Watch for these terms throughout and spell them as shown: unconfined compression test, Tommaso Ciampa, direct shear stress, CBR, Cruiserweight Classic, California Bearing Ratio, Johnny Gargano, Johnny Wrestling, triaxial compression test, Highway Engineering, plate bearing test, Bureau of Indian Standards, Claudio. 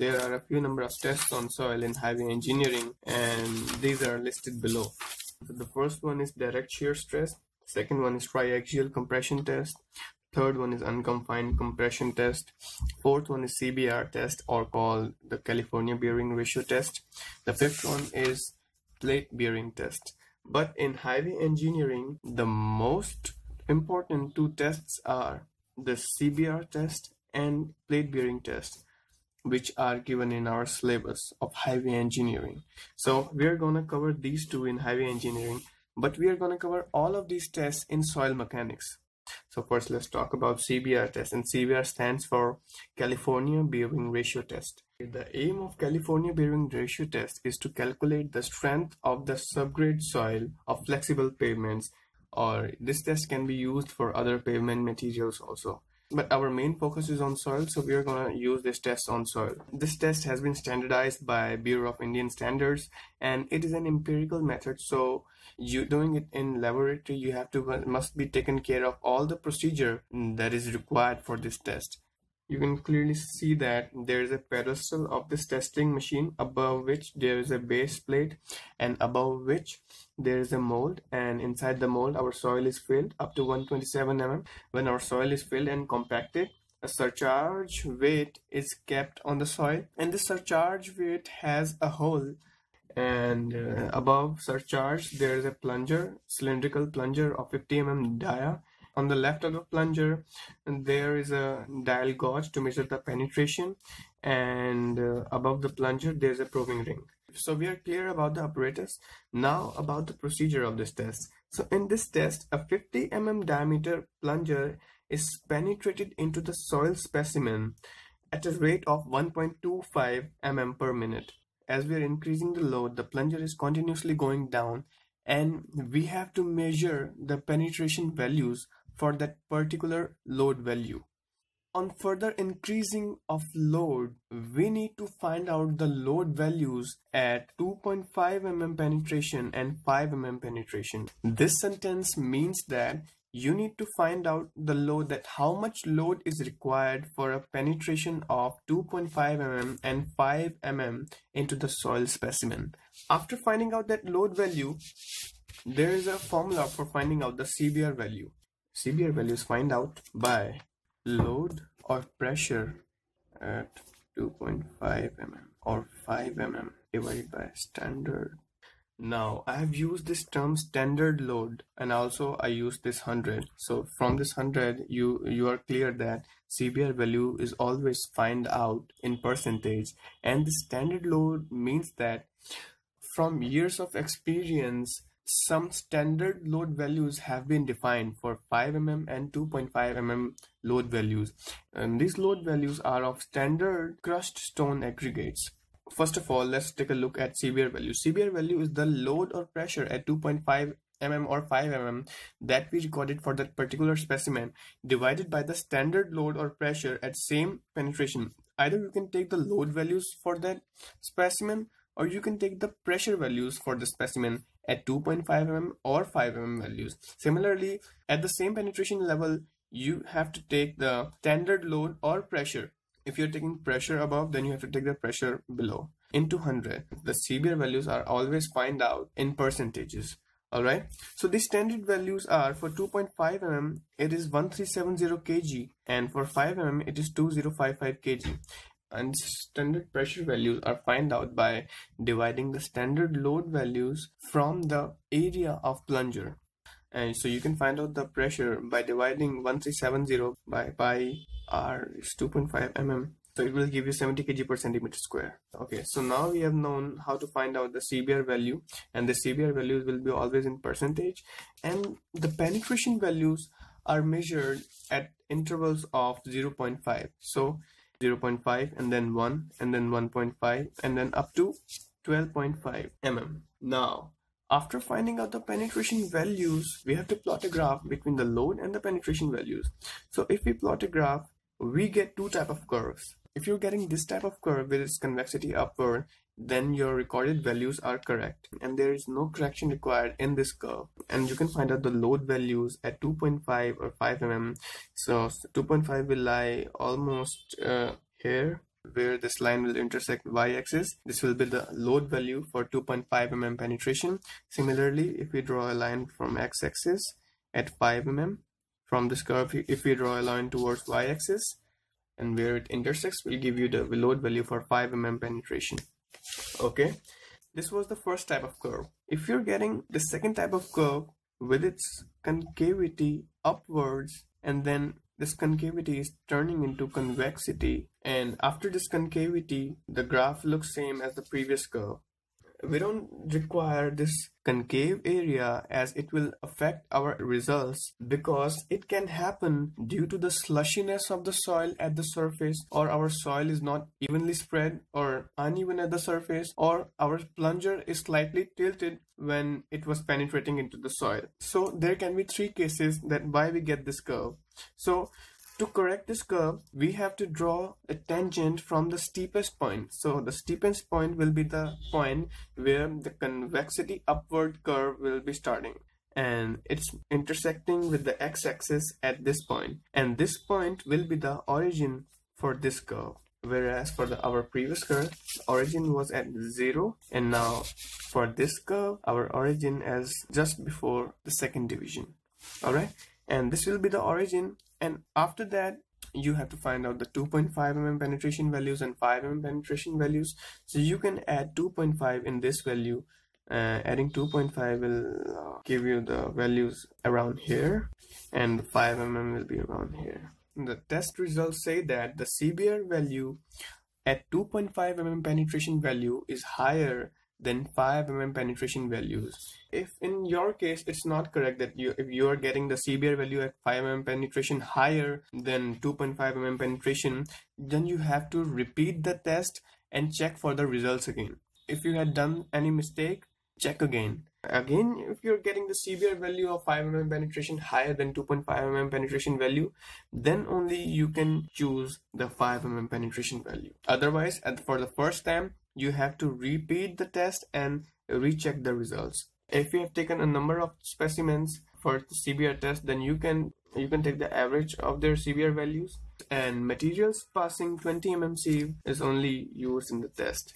There are a few number of tests on soil in heavy engineering, and these are listed below. So the first one is direct shear stress, second one is triaxial compression test, third one is unconfined compression test, fourth one is CBR test, or called the California Bearing Ratio test. The fifth one is plate bearing test. But in highway engineering, the most important two tests are the CBR test and plate bearing test, which are given in our syllabus of highway engineering. So we are going to cover these two in highway engineering, but we are going to cover all of these tests in soil mechanics. So first, let's talk about CBR test, and CBR stands for California Bearing Ratio test. The aim of California Bearing Ratio test is to calculate the strength of the subgrade soil of flexible pavements, or this test can be used for other pavement materials also. But our main focus is on soil, so we are going to use this test on soil. This test has been standardized by Bureau of Indian Standards, and it is an empirical method. So you doing it in laboratory, you have to must be taken care of all the procedure that is required for this test. You can clearly see that there is a pedestal of this testing machine above which there is a base plate, and above which there is a mold, and inside the mold our soil is filled up to 127 mm. When our soil is filled and compacted, a surcharge weight is kept on the soil, and this surcharge weight has a hole, and above surcharge there is a plunger, cylindrical plunger of 50 mm dia. On the left of the plunger, there is a dial gauge to measure the penetration, and above the plunger, there is a probing ring. So we are clear about the apparatus. Now about the procedure of this test. So in this test, a 50 mm diameter plunger is penetrated into the soil specimen at a rate of 1.25 mm per minute. As we are increasing the load, the plunger is continuously going down, and we have to measure the penetration values for that particular load value. On further increasing of load, we need to find out the load values at 2.5 mm penetration and 5 mm penetration. This sentence means that you need to find out the load, that how much load is required for a penetration of 2.5 mm and 5 mm into the soil specimen. After finding out that load value, there is a formula for finding out the CBR value. CBR value is find out by load or pressure at 2.5 mm or 5 mm divided by standard. Now I have used this term standard load, and also I use this 100. So from this 100, you are clear that CBR value is always find out in percentage, and the standard load means that from years of experience, some standard load values have been defined for 5 mm and 2.5 mm load values, and these load values are of standard crushed stone aggregates. First of all, let's take a look at CBR value. CBR value is the load or pressure at 2.5 mm or 5 mm that we recorded for that particular specimen divided by the standard load or pressure at same penetration. Either you can take the load values for that specimen, or you can take the pressure values for the specimen at 2.5 mm or 5 mm values. Similarly, at the same penetration level, you have to take the standard load or pressure. If you're taking pressure above, then you have to take the pressure below into 100. The CBR values are always find out in percentages. Alright, so the standard values are for 2.5 mm, it is 1370 kg, and for 5 mm, it is 2055 kg. And standard pressure values are find out by dividing the standard load values from the area of plunger. And so you can find out the pressure by dividing 1370 by pi r is 2.5 mm. So it will give you 70 kg per centimeter square. Okay, so now we have known how to find out the CBR value, and the CBR values will be always in percentage, and the penetration values are measured at intervals of 0.5. So 0.5 and then 1 and then 1.5 and then up to 12.5 mm. Now, after finding out the penetration values, we have to plot a graph between the load and the penetration values. So if we plot a graph, we get two types of curves. If you're getting this type of curve with its convexity upward, then your recorded values are correct, and there is no correction required in this curve. And you can find out the load values at 2.5 or 5 mm. So 2.5 will lie almost here, where this line will intersect y-axis. This will be the load value for 2.5 mm penetration. Similarly, if we draw a line from x-axis at 5 mm, from this curve, if we draw a line towards y-axis and where it intersects, will give you the load value for 5 mm penetration. Okay, this was the first type of curve. If you're getting the second type of curve with its concavity upwards, and then this concavity is turning into convexity, and after this concavity the graph looks same as the previous curve, we don't require this concave area as it will affect our results, because it can happen due to the slushiness of the soil at the surface, or our soil is not evenly spread or uneven at the surface, or our plunger is slightly tilted when it was penetrating into the soil. So there can be three cases that why we get this curve. So to correct this curve, we have to draw a tangent from the steepest point. So the steepest point will be the point where the convexity upward curve will be starting, and it's intersecting with the x-axis at this point. And this point will be the origin for this curve, whereas for our previous curve, origin was at 0, and now for this curve, our origin is just before the second division. Alright, and this will be the origin. And after that, you have to find out the 2.5 mm penetration values and 5 mm penetration values. So you can add 2.5 in this value. Adding 2.5 will give you the values around here, and 5 mm will be around here. The test results say that the CBR value at 2.5 mm penetration value is higher than 5 mm penetration values. If in your case it's not correct that if you are getting the CBR value at 5 mm penetration higher than 2.5 mm penetration, then you have to repeat the test and check for the results again. If you had done any mistake, check again. Again, if you're getting the CBR value of 5 mm penetration higher than 2.5 mm penetration value, then only you can choose the 5 mm penetration value. Otherwise, for the first time, you have to repeat the test and recheck the results. If you have taken a number of specimens for the CBR test, then you can take the average of their CBR values, and materials passing 20 mmC is only used in the test.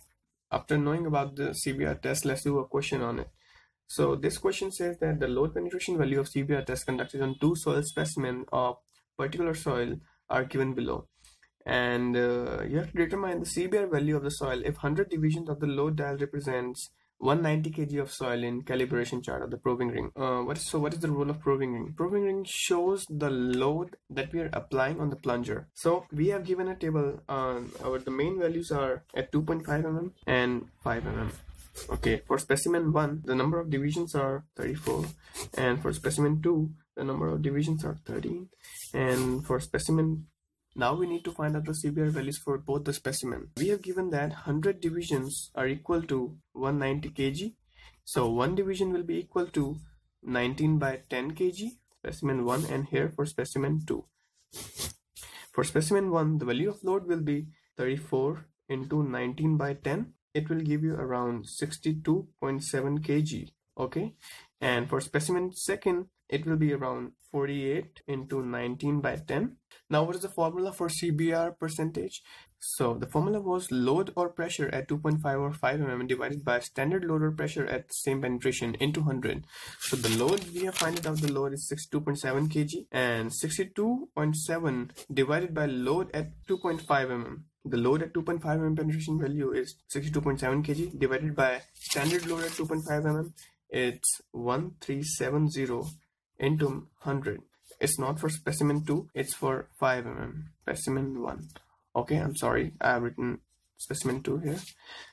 After knowing about the CBR test, let's do a question on it. So this question says that the load penetration value of CBR test conducted on two soil specimens of particular soil are given below. And you have to determine the CBR value of the soil if 100 divisions of the load dial represents 190 kg of soil in calibration chart of the probing ring. What is the role of probing ring? Probing ring shows the load that we are applying on the plunger. So we have given a table on the main values are at 2.5 mm and 5 mm. Okay, for specimen 1, the number of divisions are 34, and for specimen 2, the number of divisions are 13, and for specimen . Now we need to find out the CBR values for both the specimen. We have given that 100 divisions are equal to 190 kg. So one division will be equal to 19 by 10 kg, specimen 1, and here for specimen 2. For specimen 1, the value of load will be 34 into 19 by 10. It will give you around 62.7 kg. Okay. And for specimen 2, it will be around 48 into 19 by 10. Now what is the formula for CBR percentage? So the formula was load or pressure at 2.5 or 5 mm divided by standard load or pressure at the same penetration into 100. So the load, we have found out the load is 62.7 kg, and 62.7 divided by load at 2.5 mm. The load at 2.5 mm penetration value is 62.7 kg divided by standard load at 2.5 mm. It's 1370 into 100. It's not for specimen 2, it's for 5 mm, specimen 1. Okay, I'm sorry, I have written specimen 2 here.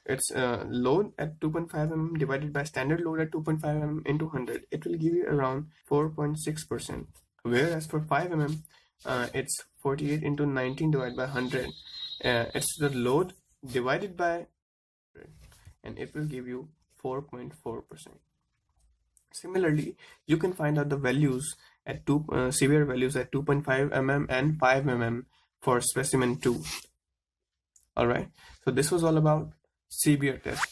It's load at 2.5 mm divided by standard load at 2.5 mm into 100. It will give you around 4.6%. Whereas for 5 mm, it's 48 into 19 divided by 100. It's the load divided by 100, and it will give you 4.4%. Similarly, you can find out the values at CBR values at 2.5 mm and 5 mm for specimen 2. Alright, so this was all about CBR test.